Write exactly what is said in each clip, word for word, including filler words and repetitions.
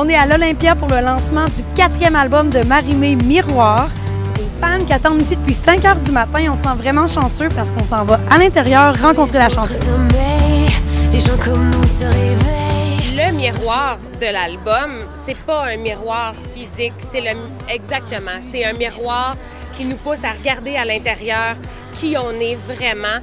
On est à l'Olympia pour le lancement du quatrième album de Marie-Mai, Miroir. Les fans qui attendent ici depuis cinq heures du matin, on se sent vraiment chanceux parce qu'on s'en va à l'intérieur rencontrer la chanteuse. Le miroir de l'album, c'est pas un miroir physique, c'est le exactement, c'est un miroir qui nous pousse à regarder à l'intérieur qui on est vraiment.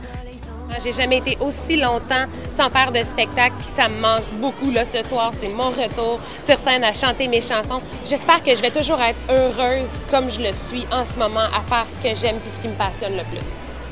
J'ai jamais été aussi longtemps sans faire de spectacle, puis ça me manque beaucoup. Là, ce soir, c'est mon retour sur scène à chanter mes chansons. J'espère que je vais toujours être heureuse comme je le suis en ce moment, à faire ce que j'aime puis ce qui me passionne le plus.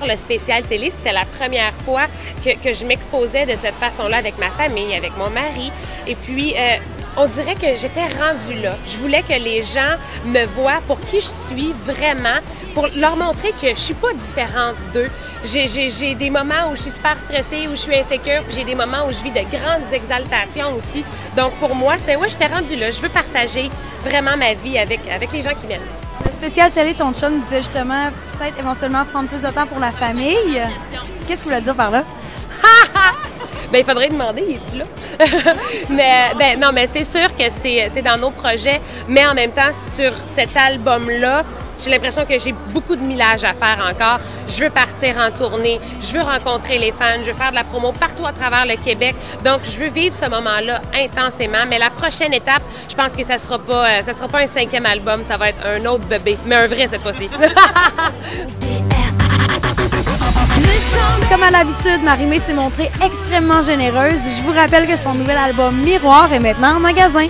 Le spécial télé, c'était la première fois que, que je m'exposais de cette façon-là avec ma famille, avec mon mari. Et puis, euh, on dirait que j'étais rendue là. Je voulais que les gens me voient pour qui je suis vraiment, pour leur montrer que je ne suis pas différente d'eux. J'ai des moments où je suis super stressée, où je suis insécure, puis j'ai des moments où je vis de grandes exaltations aussi. Donc, pour moi, c'est ouais, j'étais rendue là. Je veux partager vraiment ma vie avec, avec les gens qui m'aiment. Le spécial télé, ton chum disait justement peut-être éventuellement prendre plus de temps pour la famille. Qu'est-ce que vous voulez dire par là? Ben, il faudrait demander, es-tu là? mais, ben, non, mais c'est sûr que c'est dans nos projets, mais en même temps, sur cet album-là, j'ai l'impression que j'ai beaucoup de millage à faire encore. Je veux partir en tournée, je veux rencontrer les fans, je veux faire de la promo partout à travers le Québec. Donc, je veux vivre ce moment-là intensément. Mais la prochaine étape, je pense que ça ne sera pas, ça sera pas un cinquième album, ça va être un autre bébé, mais un vrai cette fois-ci. Comme à l'habitude, Marie-Mai s'est montrée extrêmement généreuse. Je vous rappelle que son nouvel album Miroir est maintenant en magasin.